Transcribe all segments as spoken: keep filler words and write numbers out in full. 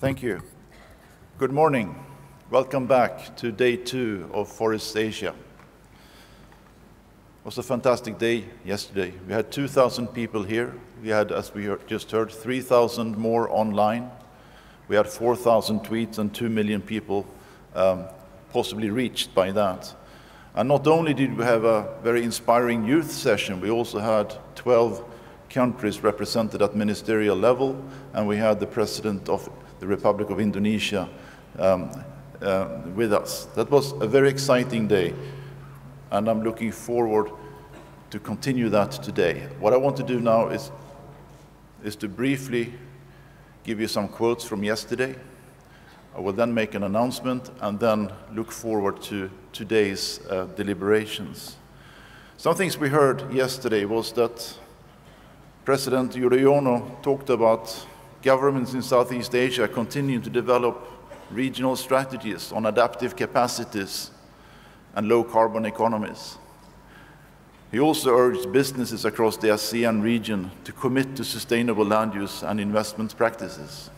Thank you. Good morning. Welcome back to day two of Forest Asia. It was a fantastic day yesterday. We had two thousand people here. We had, as we just heard, three thousand more online. We had four thousand tweets and two million people um, possibly reached by that. And not only did we have a very inspiring youth session, we also had twelve countries represented at ministerial level, and we had the President of the Republic of Indonesia um, uh, with us. That was a very exciting day, and I'm looking forward to continue that today. What I want to do now is, is to briefly give you some quotes from yesterday. I will then make an announcement and then look forward to today's uh, deliberations. Some things we heard yesterday was that President Yudhoyono talked about governments in Southeast Asia continuing to develop regional strategies on adaptive capacities and low-carbon economies. He also urged businesses across the ASEAN region to commit to sustainable land use and investment practices.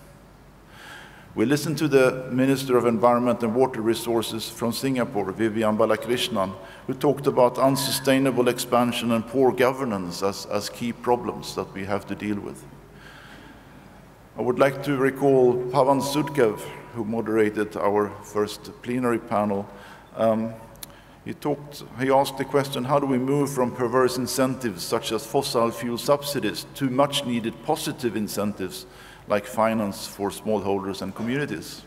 We listened to the Minister of Environment and Water Resources from Singapore, Vivian Balakrishnan, who talked about unsustainable expansion and poor governance as, as key problems that we have to deal with. I would like to recall Pavan Sukhdev, who moderated our first plenary panel. Um, He, talked, he asked the question, how do we move from perverse incentives such as fossil fuel subsidies to much needed positive incentives like finance for smallholders and communities?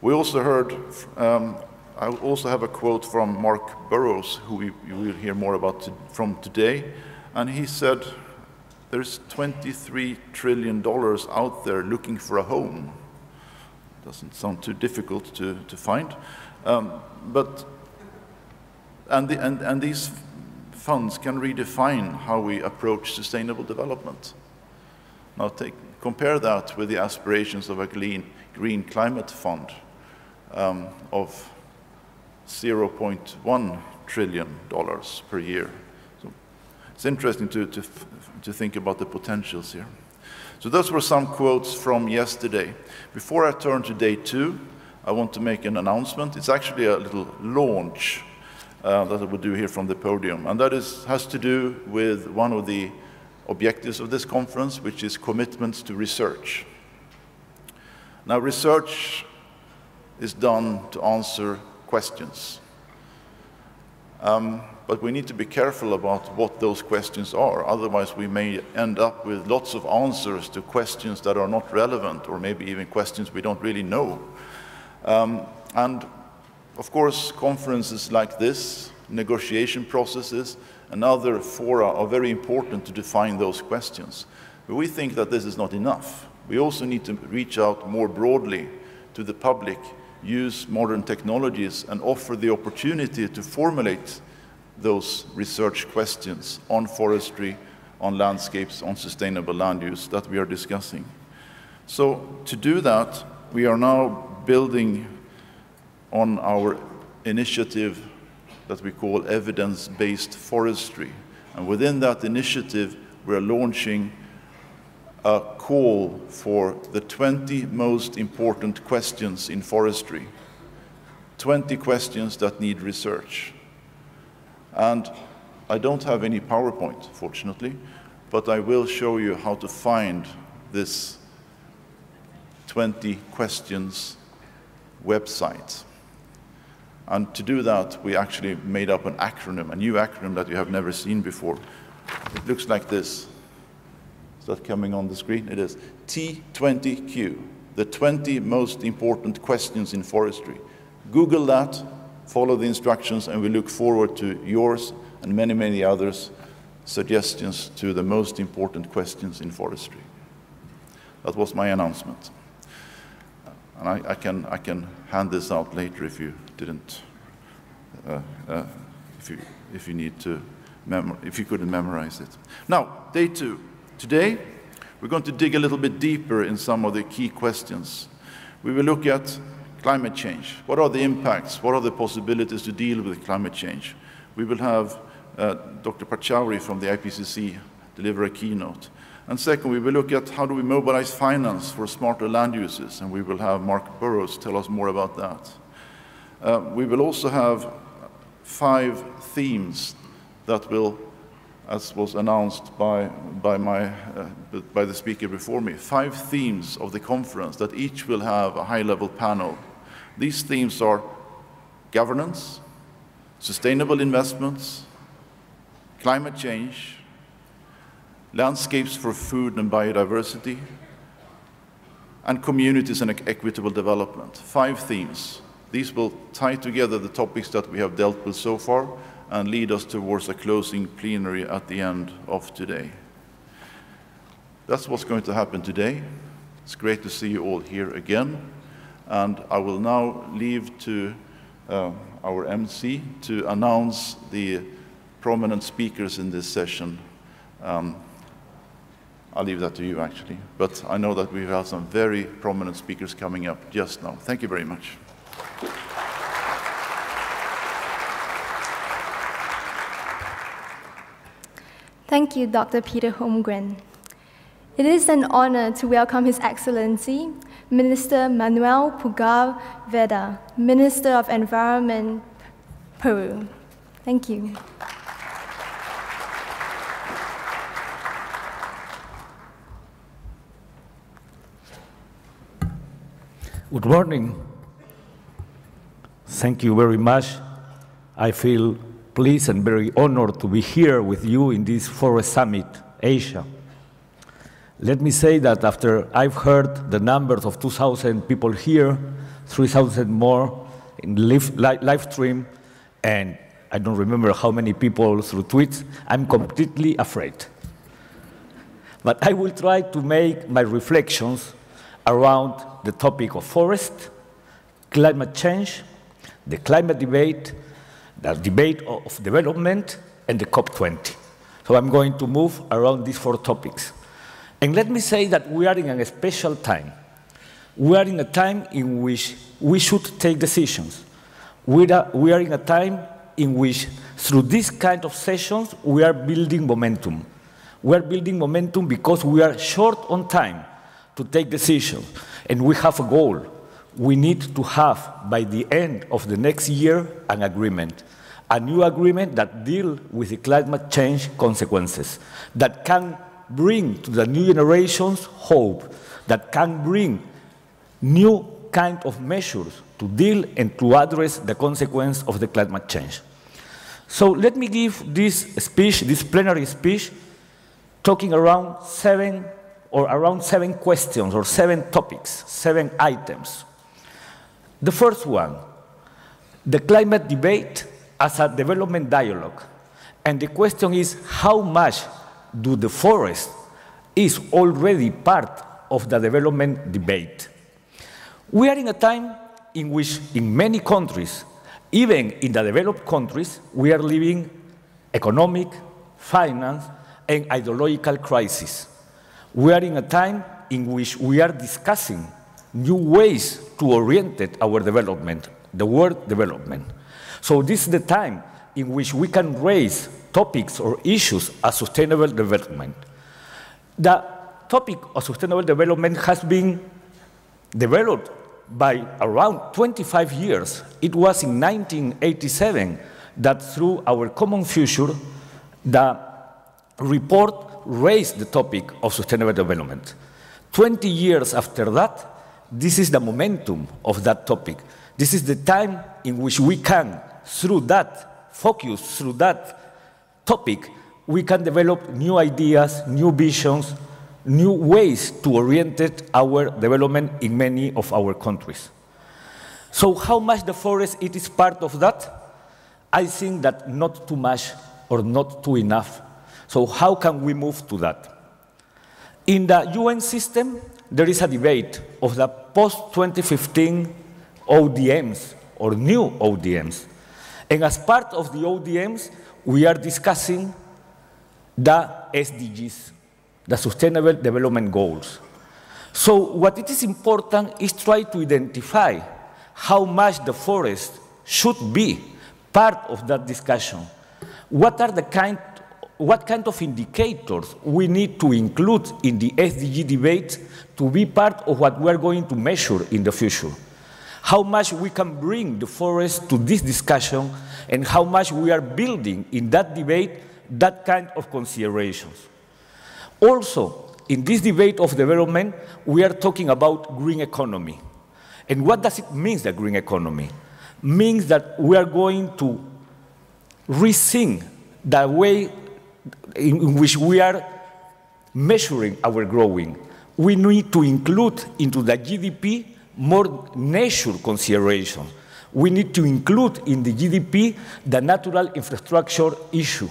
We also heard, um, I also have a quote from Mark Burrows, who we, you will hear more about to, from today, and he said, there's twenty-three trillion dollars out there looking for a home. Doesn't sound too difficult to, to find. Um, but, and, the, and, and these funds can redefine how we approach sustainable development. Now take, compare that with the aspirations of a Green, green Climate Fund um, of zero point one trillion dollars per year. So it's interesting to, to, to think about the potentials here. So those were some quotes from yesterday. Before I turn to day two, I want to make an announcement. It's actually a little launch uh, that I will do here from the podium. And that is, has to do with one of the objectives of this conference, which is commitments to research. Now, research is done to answer questions. Um, But we need to be careful about what those questions are. Otherwise, we may end up with lots of answers to questions that are not relevant, or maybe even questions we don't really know. Um, and of course, conferences like this, negotiation processes, and other fora are very important to define those questions. But we think that this is not enough. We also need to reach out more broadly to the public, use modern technologies, and offer the opportunity to formulate those research questions on forestry, on landscapes, on sustainable land use that we are discussing. So to do that, we are now building on our initiative that we call evidence-based forestry. And within that initiative, we're launching a call for the twenty most important questions in forestry, twenty questions that need research. And I don't have any PowerPoint, fortunately, but I will show you how to find this twenty questions website. And to do that, we actually made up an acronym, a new acronym that you have never seen before. It looks like this. Is that coming on the screen? It is T twenty Q, the twenty most important questions in forestry. Google that. Follow the instructions, and we look forward to yours and many, many others' suggestions to the most important questions in forestry. That was my announcement. And I, I, can, I can hand this out later if you didn't, uh, uh, if, you, if you need to, if you couldn't memorize it. Now, day two. Today, we're going to dig a little bit deeper in some of the key questions. We will look at climate change. What are the impacts? What are the possibilities to deal with climate change? We will have uh, Doctor Pachauri from the I P C C deliver a keynote. And second, we will look at how do we mobilize finance for smarter land uses, and we will have Mark Burrows tell us more about that. Uh, we will also have five themes that will, as was announced by, by, my, uh, by the speaker before me, five themes of the conference that each will have a high-level panel. These themes are governance, sustainable investments, climate change, landscapes for food and biodiversity, and communities and equitable development. Five themes. These will tie together the topics that we have dealt with so far and lead us towards a closing plenary at the end of today. That's what's going to happen today. It's great to see you all here again. And I will now leave to uh, our M C to announce the prominent speakers in this session. Um, I'll leave that to you, actually. But I know that we have some very prominent speakers coming up just now. Thank you very much. Thank you, Doctor Peter Holmgren. It is an honor to welcome His Excellency, Minister Manuel Pulgar-Vidal, Minister of Environment, Peru. Thank you. Good morning. Thank you very much. I feel pleased and very honored to be here with you in this Forest Summit, Asia. Let me say that after I've heard the numbers of two thousand people here, three thousand more in live, live, live stream, and I don't remember how many people through tweets, I'm completely afraid. But I will try to make my reflections around the topic of forest, climate change, the climate debate, the debate of development, and the COP twenty. So I'm going to move around these four topics. And let me say that we are in a special time. We are in a time in which we should take decisions. We are in a time in which, through this kind of sessions, we are building momentum. We are building momentum because we are short on time to take decisions. And we have a goal. We need to have, by the end of the next year, an agreement. A new agreement that deals with the climate change consequences, that can bring to the new generations hope, that can bring new kind of measures to deal and to address the consequence of the climate change. So let me give this speech, this plenary speech, talking around seven or around seven questions, or seven topics, seven items. The first one, the climate debate as a development dialogue. And the question is, how much do the forest is already part of the development debate? We are in a time in which, in many countries, even in the developed countries, we are living economic, finance, and ideological crises. We are in a time in which we are discussing new ways to orient our development, the world development. So this is the time in which we can raise topics or issues as sustainable development. The topic of sustainable development has been developed by around twenty-five years. It was in nineteen eighty-seven that through our Common Future, the report raised the topic of sustainable development. twenty years after that, this is the momentum of that topic. This is the time in which we can, through that focus, through that topic, we can develop new ideas, new visions, new ways to orient our development in many of our countries. So how much the forest it is part of that? I think that not too much or not too enough. So how can we move to that? In the U N system, there is a debate of the post twenty fifteen O D Ms or new O D Ms. And as part of the O D Ms, we are discussing the S D Gs, the Sustainable Development Goals. So what it is important is try to identify how much the forest should be part of that discussion. What are the kind what kind of indicators we need to include in the S D G debate to be part of what we're going to measure in the future. How much we can bring the forest to this discussion and how much we are building in that debate, that kind of considerations. Also, in this debate of development, we are talking about green economy. And what does it mean, the green economy? Means that we are going to rethink the way in which we are measuring our growing. We need to include into the G D P more nature consideration. We need to include in the G D P the natural infrastructure issue.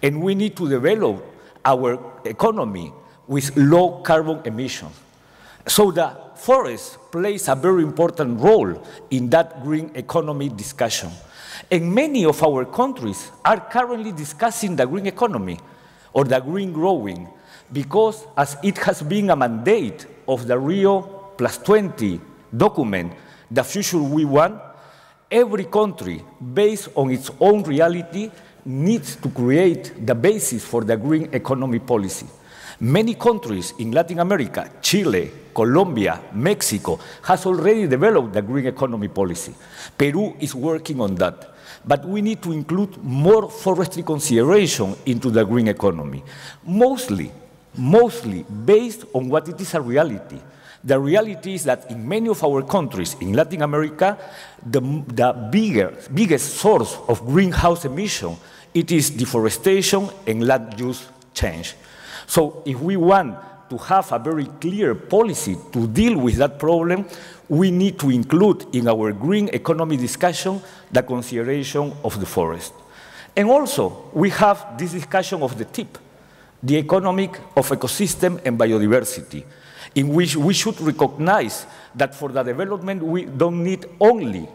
And we need to develop our economy with low carbon emissions. So the forest plays a very important role in that green economy discussion. And many of our countries are currently discussing the green economy or the green growing because as it has been a mandate of the Rio plus twenty document, the future we want, every country based on its own reality needs to create the basis for the green economy policy. Many countries in Latin America, Chile, Colombia, Mexico, has already developed the green economy policy. Peru is working on that. But we need to include more forestry consideration into the green economy, mostly, mostly based on what it is a reality. The reality is that in many of our countries in Latin America, the, the bigger, biggest source of greenhouse emission, it is deforestation and land use change. So if we want to have a very clear policy to deal with that problem, we need to include in our green economy discussion the consideration of the forest. And also, we have this discussion of the T E E B, the economic of ecosystem and biodiversity, in which we should recognize that for the development we don't need only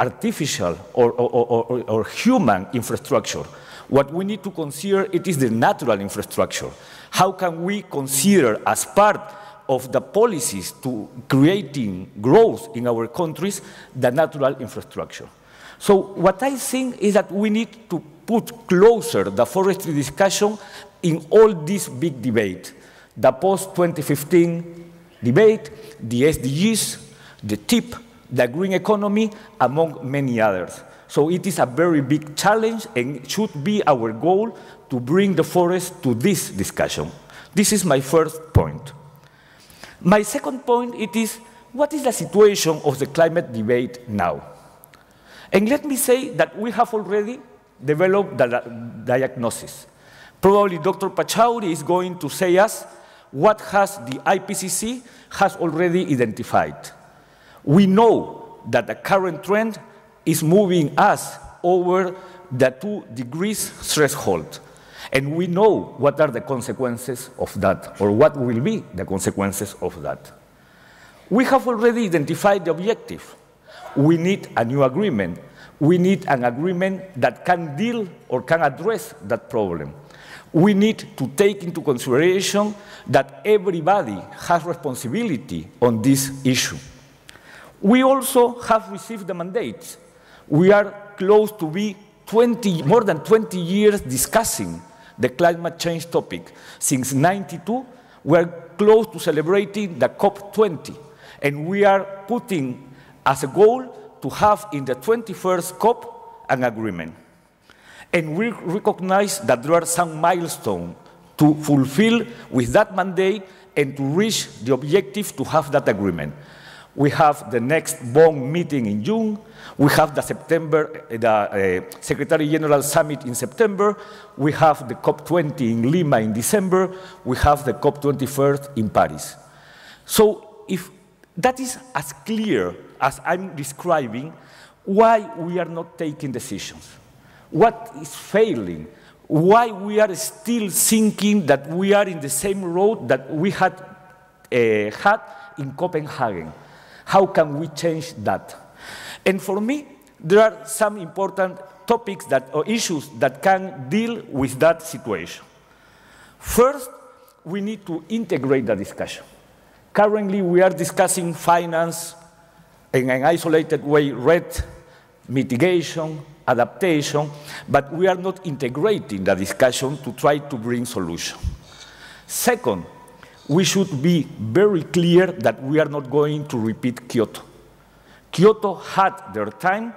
artificial or, or, or, or human infrastructure. What we need to consider it is the natural infrastructure. How can we consider as part of the policies to creating growth in our countries the natural infrastructure? So what I think is that we need to put closer the forestry discussion in all this big debate. The post twenty fifteen debate, the S D Gs, the T E E B, the green economy, among many others. So it is a very big challenge and it should be our goal to bring the forest to this discussion. This is my first point. My second point it is, what is the situation of the climate debate now? And let me say that we have already developed the diagnosis. Probably Doctor Pachauri is going to say us what has the I P C C has already identified. We know that the current trend is moving us over the two degrees threshold. And we know what are the consequences of that, or what will be the consequences of that. We have already identified the objective. We need a new agreement. We need an agreement that can deal or can address that problem. We need to take into consideration that everybody has responsibility on this issue. We also have received the mandates. We are close to be twenty, more than twenty years discussing the climate change topic. Since ninety-two, we're close to celebrating the COP twenty. And we are putting as a goal to have in the twenty-first COP an agreement. And we recognize that there are some milestones to fulfill with that mandate and to reach the objective to have that agreement. We have the next Bonn meeting in June. We have the September, the uh, Secretary General Summit in September. We have the COP twenty in Lima in December. We have the COP twenty-first in Paris. So if that is as clear as I'm describing, why we are not taking decisions? What is failing? Why we are still thinking that we are in the same road that we had uh, had in Copenhagen? How can we change that? And for me, there are some important topics that, or issues that can deal with that situation. First, we need to integrate the discussion. Currently, we are discussing finance in an isolated way, REDD, mitigation, adaptation, but we are not integrating the discussion to try to bring solutions. Second, we should be very clear that we are not going to repeat Kyoto. Kyoto had their time,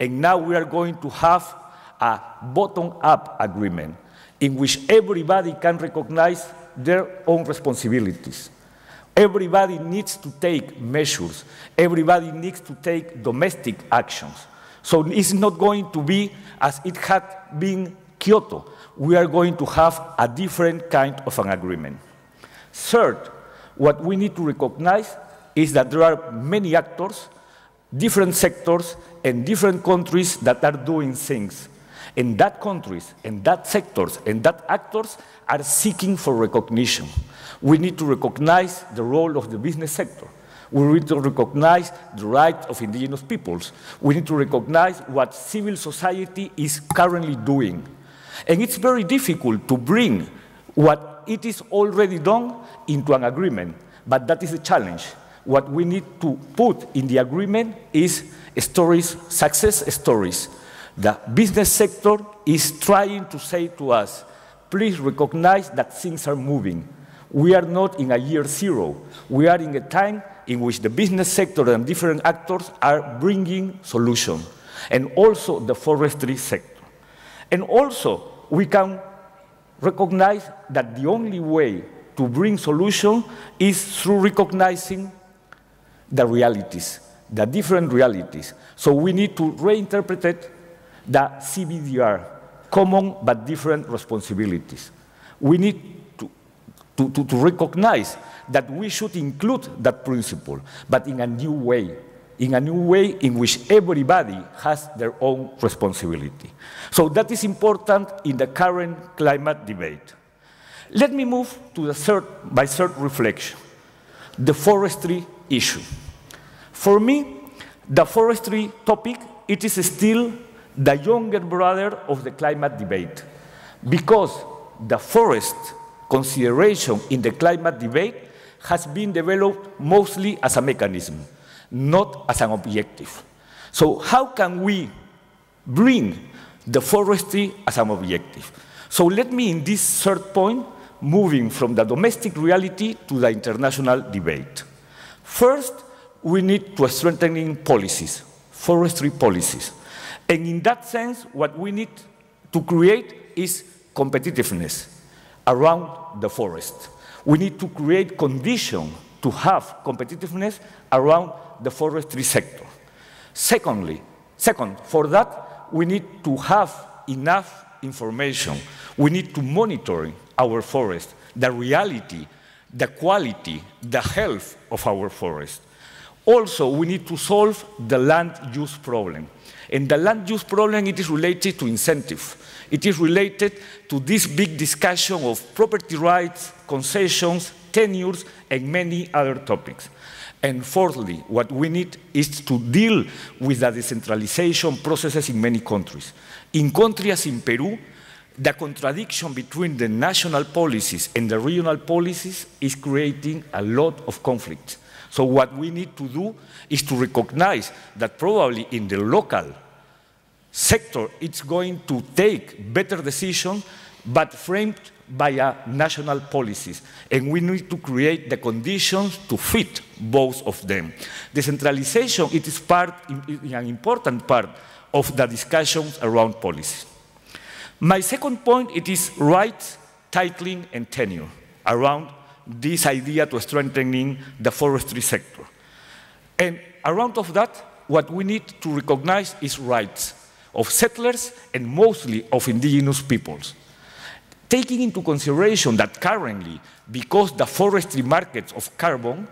and now we are going to have a bottom-up agreement in which everybody can recognize their own responsibilities. Everybody needs to take measures. Everybody needs to take domestic actions. So it's not going to be as it had been Kyoto. We are going to have a different kind of an agreement. Third, what we need to recognize is that there are many actors, different sectors, and different countries that are doing things. And that countries, and that sectors, and that actors are seeking for recognition. We need to recognize the role of the business sector. We need to recognize the rights of indigenous peoples. We need to recognize what civil society is currently doing. And it's very difficult to bring what it is already done into an agreement, but that is a challenge. What we need to put in the agreement is stories, success stories. The business sector is trying to say to us, please recognize that things are moving. We are not in a year zero. We are in a time in which the business sector and different actors are bringing solutions, and also the forestry sector. And also, we can recognize that the only way to bring solutions is through recognizing the realities, the different realities. So we need to reinterpret the C B D R, common but different responsibilities. We need To, to, to recognize that we should include that principle, but in a new way, in a new way in which everybody has their own responsibility. So that is important in the current climate debate. Let me move to the third, my third reflection, the forestry issue. For me, the forestry topic, it is still the younger brother of the climate debate, because the forest consideration in the climate debate has been developed mostly as a mechanism, not as an objective. So how can we bring the forestry as an objective? So let me, in this third point, moving from the domestic reality to the international debate. First, we need to strengthen policies, forestry policies. And in that sense, what we need to create is competitiveness around the forest. We need to create conditions to have competitiveness around the forestry sector. Secondly, second, for that, we need to have enough information. We need to monitor our forest, the reality, the quality, the health of our forest. Also, we need to solve the land use problem. And the land use problem, it is related to incentive. It is related to this big discussion of property rights, concessions, tenures, and many other topics. And fourthly, what we need is to deal with the decentralization processes in many countries. In countries as in Peru, the contradiction between the national policies and the regional policies is creating a lot of conflict. So what we need to do is to recognize that probably in the local sector, it's going to take better decisions, but framed by a national policies. And we need to create the conditions to fit both of them. Decentralization, it is part, an important part of the discussions around policy. My second point, it is rights, titling, and tenure around this idea to strengthening the forestry sector. And around of that, what we need to recognize is rights of settlers and mostly of indigenous peoples. Taking into consideration that currently, because the forestry markets of carbon,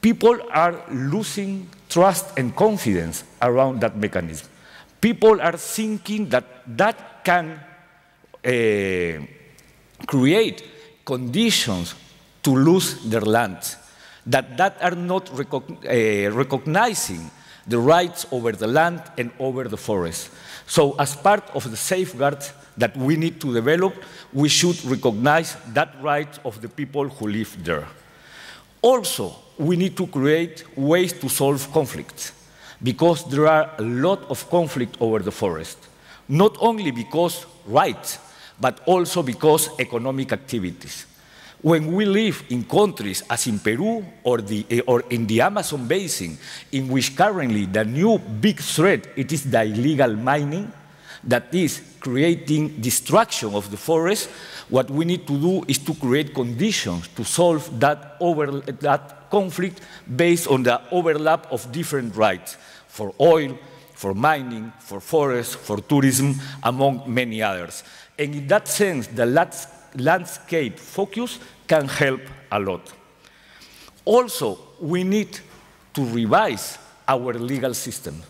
people are losing trust and confidence around that mechanism. People are thinking that that can uh, create conditions to lose their lands, that that are not recog uh, recognizing the rights over the land and over the forest. So as part of the safeguards that we need to develop, we should recognize that right of the people who live there. Also, we need to create ways to solve conflicts. because there are a lot of conflict over the forest, not only because rights, but also because economic activities. When we live in countries as in Peru or, the, or in the Amazon basin, in which currently the new big threat, it is the illegal mining that is creating destruction of the forest, what we need to do is to create conditions to solve that, over, that conflict based on the overlap of different rights for oil, for mining, for forests, for tourism, among many others. And in that sense, the last landscape focus can help a lot. Also, we need to revise our legal system,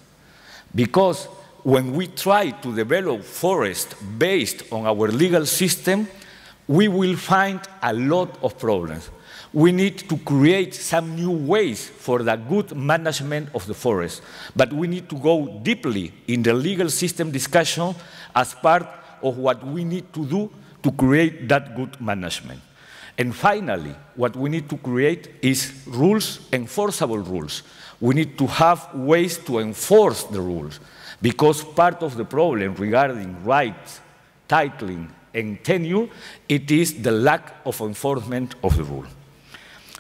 because when we try to develop forest based on our legal system, we will find a lot of problems. We need to create some new ways for the good management of the forest, but we need to go deeply in the legal system discussion as part of what we need to do to create that good management. And finally, what we need to create is rules, enforceable rules. We need to have ways to enforce the rules, because part of the problem regarding rights, titling, and tenure, it is the lack of enforcement of the rule.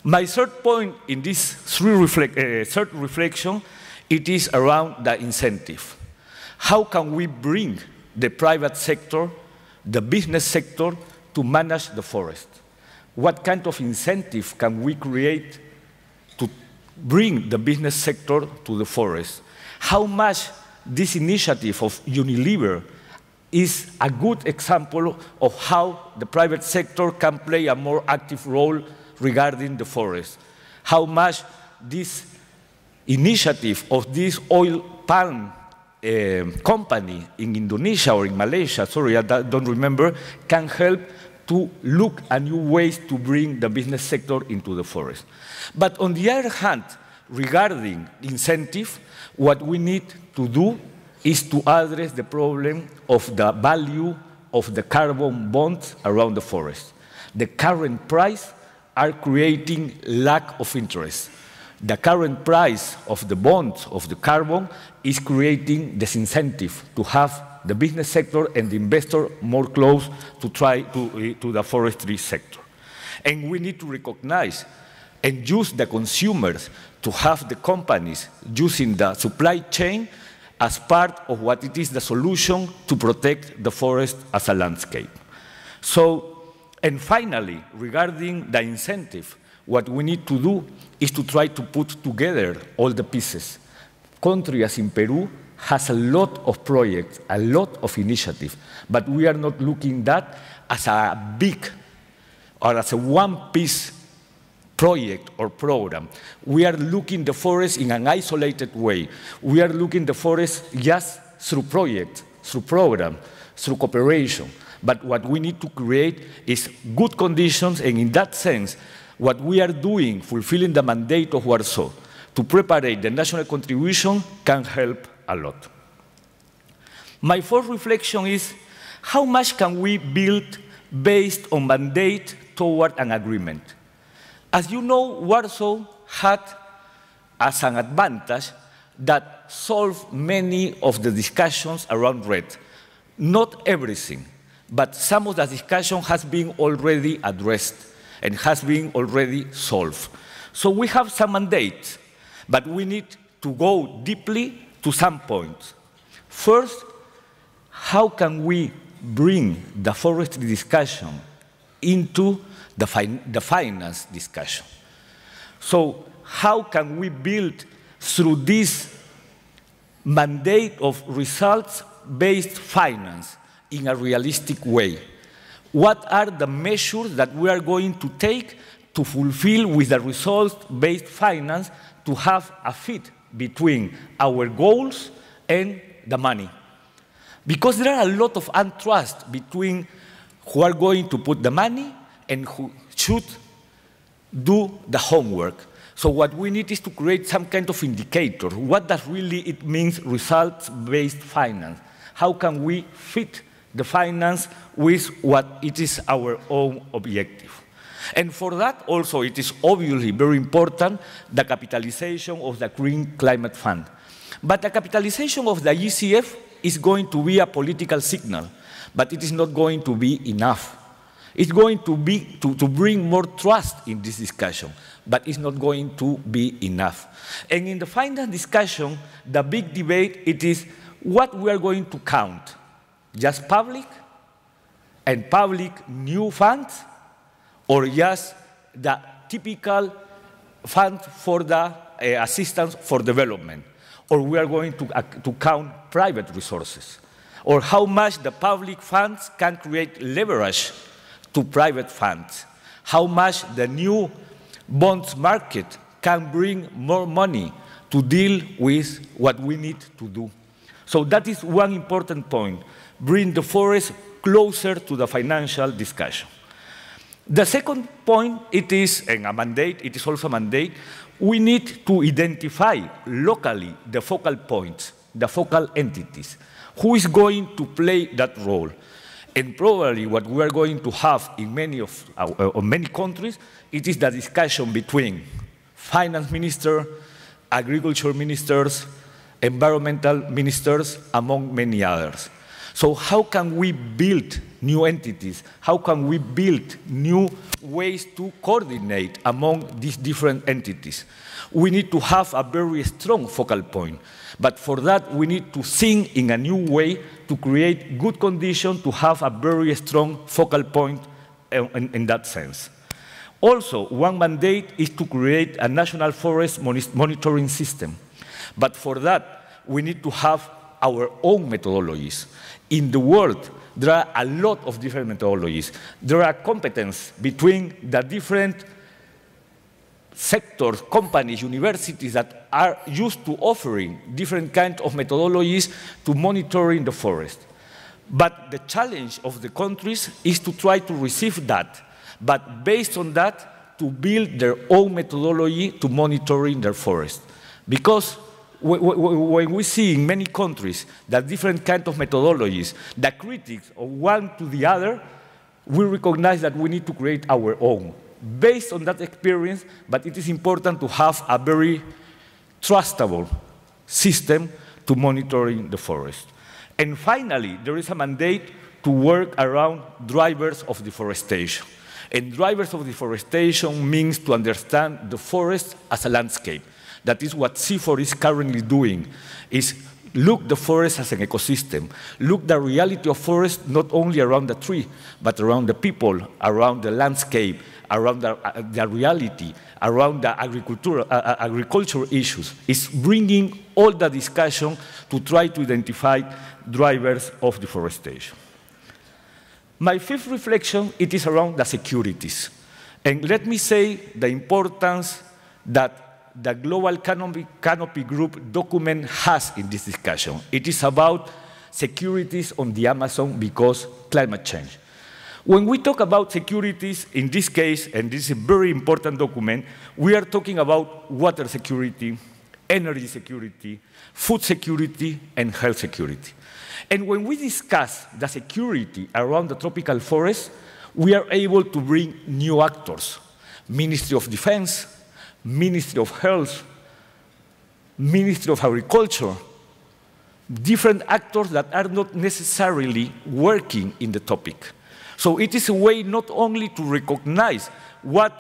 My third point in this three reflect, uh, third reflection, it is around the incentive. How can we bring the private sector, the business sector, to manage the forest? What kind of incentive can we create to bring the business sector to the forest? How much this initiative of Unilever is a good example of how the private sector can play a more active role regarding the forest? How much this initiative of this oil palm Uh, company in Indonesia or in Malaysia, sorry, I don't remember, can help to look at new ways to bring the business sector into the forest. But on the other hand, regarding incentive, what we need to do is to address the problem of the value of the carbon bonds around the forest. The current price are creating lack of interest. The current price of the bonds of the carbon is creating disincentive to have the business sector and the investor more close to, try to, to the forestry sector. And we need to recognize and use the consumers to have the companies using the supply chain as part of what it is the solution to protect the forest as a landscape. So, and finally, regarding the incentive, what we need to do is to try to put together all the pieces. Country as in Peru has a lot of projects, a lot of initiatives, but we are not looking that as a big or as a one-piece project or program. We are looking the forest in an isolated way. We are looking the forest just through projects, through program, through cooperation. But what we need to create is good conditions, and in that sense, what we are doing, fulfilling the mandate of Warsaw, to prepare the national contribution can help a lot. My fourth reflection is, how much can we build based on mandate toward an agreement? As you know, Warsaw had as an advantage that solved many of the discussions around REDD. Not everything, but some of the discussion has been already addressed and has been already solved. So we have some mandates, but we need to go deeply to some points. First, how can we bring the forestry discussion into the, fin the finance discussion? So how can we build through this mandate of results-based finance in a realistic way? What are the measures that we are going to take to fulfill with the results-based finance to have a fit between our goals and the money? Because there are a lot of untrust between who are going to put the money and who should do the homework. So what we need is to create some kind of indicator. What does really it means results-based finance? How can we fit the finance with what it is our own objective? And for that also, it is obviously very important the capitalization of the Green Climate Fund. But the capitalization of the E C F is going to be a political signal, but it is not going to be enough. It's going to, be, to, to bring more trust in this discussion, but it's not going to be enough. And in the finance discussion, the big debate, it is what we are going to count, just public and public new funds, or just the typical fund for the uh, assistance for development, or we are going to, uh, to count private resources, or how much the public funds can create leverage to private funds, how much the new bonds market can bring more money to deal with what we need to do. So that is one important point, bring the forest closer to the financial discussion. The second point, it is and a mandate, it is also a mandate, we need to identify locally the focal points, the focal entities, who is going to play that role. And probably what we are going to have in many, of, uh, uh, many countries, it is the discussion between finance minister, agriculture ministers, environmental ministers, among many others. So how can we build new entities? How can we build new ways to coordinate among these different entities? We need to have a very strong focal point. But for that, we need to think in a new way to create good conditions to have a very strong focal point in, in, in that sense. Also, one mandate is to create a national forest monitoring system. But for that, we need to have our own methodologies. In the world, there are a lot of different methodologies. There are competencies between the different sectors, companies, universities that are used to offering different kinds of methodologies to monitoring the forest. But the challenge of the countries is to try to receive that, but based on that, to build their own methodology to monitoring their forest. Because when we see in many countries the different kinds of methodologies, the critics of one to the other, we recognize that we need to create our own, based on that experience, but it is important to have a very trustable system to monitoring the forest. And finally, there is a mandate to work around drivers of deforestation. And drivers of deforestation means to understand the forest as a landscape. That is what C I F O R is currently doing, is look the forest as an ecosystem. Look the reality of forest not only around the tree, but around the people, around the landscape, around the, uh, the reality, around the agricultural, uh, uh, agriculture issues. It's bringing all the discussion to try to identify drivers of deforestation. My fifth reflection, it is around the securities. And let me say the importance that the Global Canopy, Canopy Group document has in this discussion. It is about securities on the Amazon because climate change. When we talk about securities, in this case, and this is a very important document, we are talking about water security, energy security, food security, and health security. And when we discuss the security around the tropical forest, we are able to bring new actors, Ministry of Defense, Ministry of Health, Ministry of Agriculture, different actors that are not necessarily working in the topic. So it is a way not only to recognize what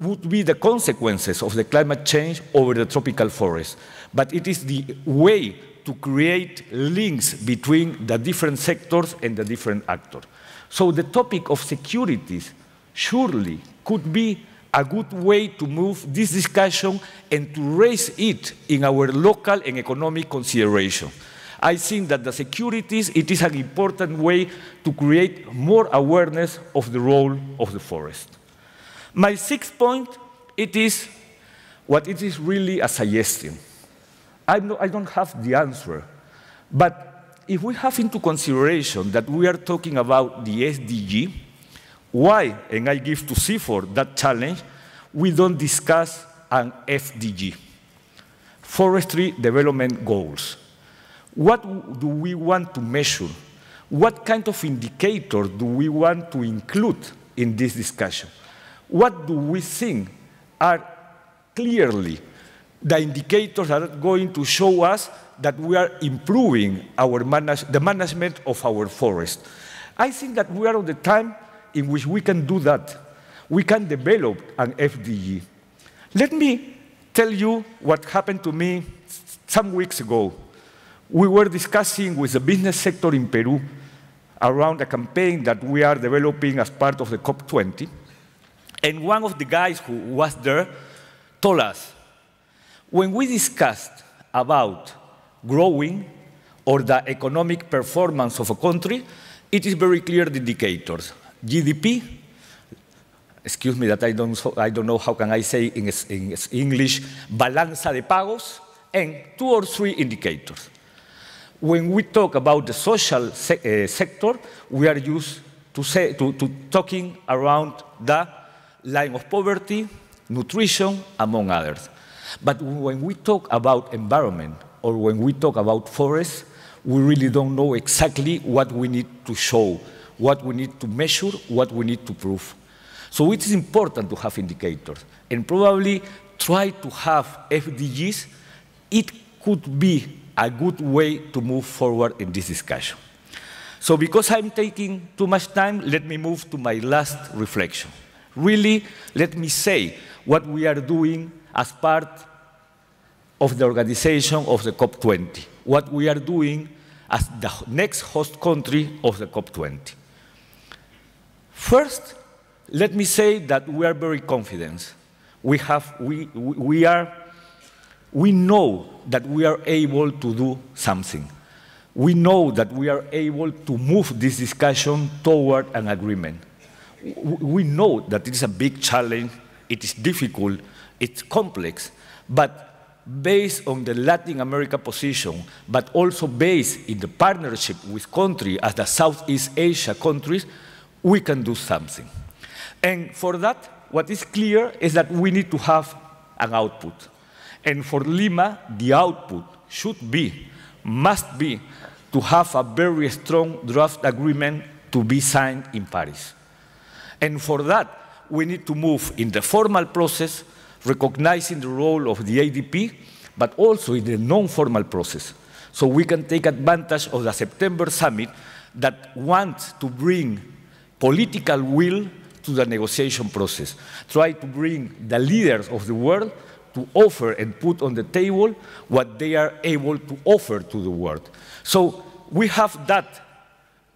would be the consequences of the climate change over the tropical forest, but it is the way to create links between the different sectors and the different actors. So the topic of securities surely could be a good way to move this discussion and to raise it in our local and economic consideration. I think that the securities, it is an important way to create more awareness of the role of the forest. My sixth point, it is what it is really a suggestion. I'm no, I don't have the answer, but if we have into consideration that we are talking about the S D G, why, and I give to C I F O R that challenge, we don't discuss an F D G, Forestry Development Goals. What do we want to measure? What kind of indicator do we want to include in this discussion? What do we think are clearly the indicators that are going to show us that we are improving our manage, the management of our forest. I think that we are at the time in which we can do that. We can develop an F D G. Let me tell you what happened to me some weeks ago. We were discussing with the business sector in Peru around a campaign that we are developing as part of the COP twenty. And one of the guys who was there told us, when we discussed about growing or the economic performance of a country, it is very clear the indicators. G D P, excuse me that I don't, I don't know how can I say in, in English, balanza de pagos, and two or three indicators. When we talk about the social se uh, sector, we are used to, say, to, to talking around the line of poverty, nutrition, among others. But when we talk about environment, or when we talk about forests, we really don't know exactly what we need to show, what we need to measure, what we need to prove. So it is important to have indicators, and probably try to have F D Gs. It could be a good way to move forward in this discussion. So because I'm taking too much time, let me move to my last reflection. Really, let me say what we are doing as part of the organization of the COP twenty, what we are doing as the next host country of the COP twenty. First, let me say that we are very confident. We, have, we, we, are, we know that we are able to do something. We know that we are able to move this discussion toward an agreement. We know that it is a big challenge, it is difficult, it's complex, but based on the Latin America position, but also based in the partnership with countries as the Southeast Asia countries, we can do something. And for that, what is clear is that we need to have an output. And for Lima, the output should be, must be, to have a very strong draft agreement to be signed in Paris. And for that, we need to move in the formal process, recognizing the role of the A D P, but also in the non-formal process. So we can take advantage of the September summit that wants to bring political will to the negotiation process, try to bring the leaders of the world to offer and put on the table what they are able to offer to the world. So we have that,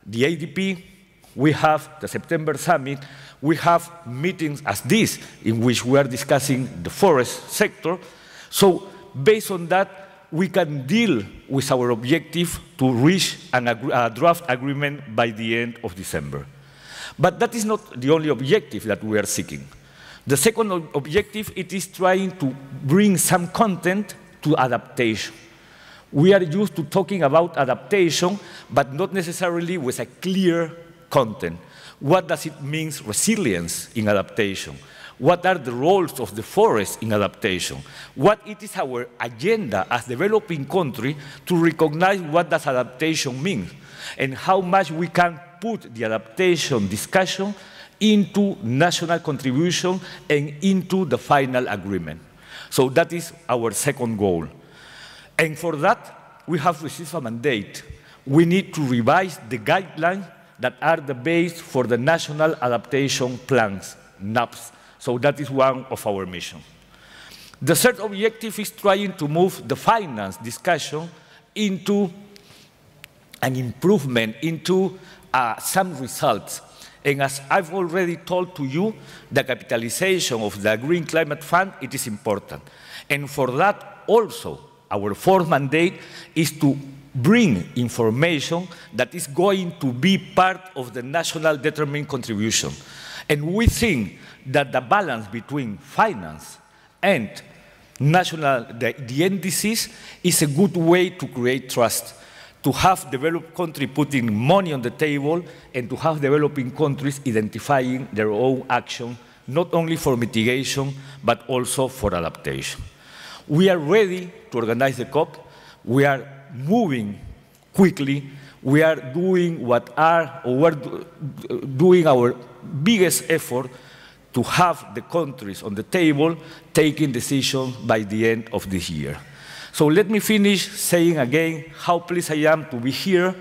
the A D P, we have the September summit, we have meetings as this, in which we are discussing the forest sector. So based on that, we can deal with our objective to reach an ag- a draft agreement by the end of December. But that is not the only objective that we are seeking. The second ob- objective, it is trying to bring some content to adaptation. We are used to talking about adaptation, but not necessarily with a clear content. What does it mean resilience in adaptation? What are the roles of the forest in adaptation? What it is our agenda as developing country to recognize what does adaptation mean and how much we can put the adaptation discussion into national contribution and into the final agreement. So that is our second goal. And for that, we have received a mandate. We need to revise the guidelines that are the base for the National Adaptation Plans, N A Ps. So that is one of our missions. The third objective is trying to move the finance discussion into an improvement, into uh, some results. And as I've already told to you, the capitalization of the Green Climate Fund, it is important. And for that also, our fourth mandate is to bring information that is going to be part of the national determined contribution. And we think that the balance between finance and national, the, the N D Cs, is a good way to create trust, to have developed countries putting money on the table and to have developing countries identifying their own action, not only for mitigation, but also for adaptation. We are ready to organize the COP. We are moving quickly. We are doing what are, or we're doing our biggest effort to have the countries on the table taking decisions by the end of this year. So let me finish saying again how pleased I am to be here,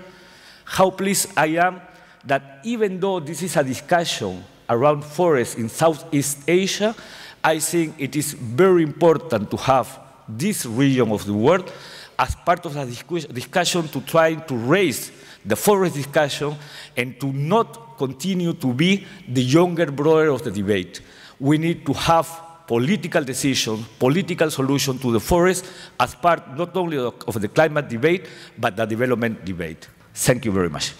how pleased I am that even though this is a discussion around forests in Southeast Asia, I think it is very important to have this region of the world as part of the discussion to try to raise the forest discussion and to not continue to be the younger brother of the debate. We need to have political decisions, political solutions to the forest as part not only of the climate debate, but the development debate. Thank you very much.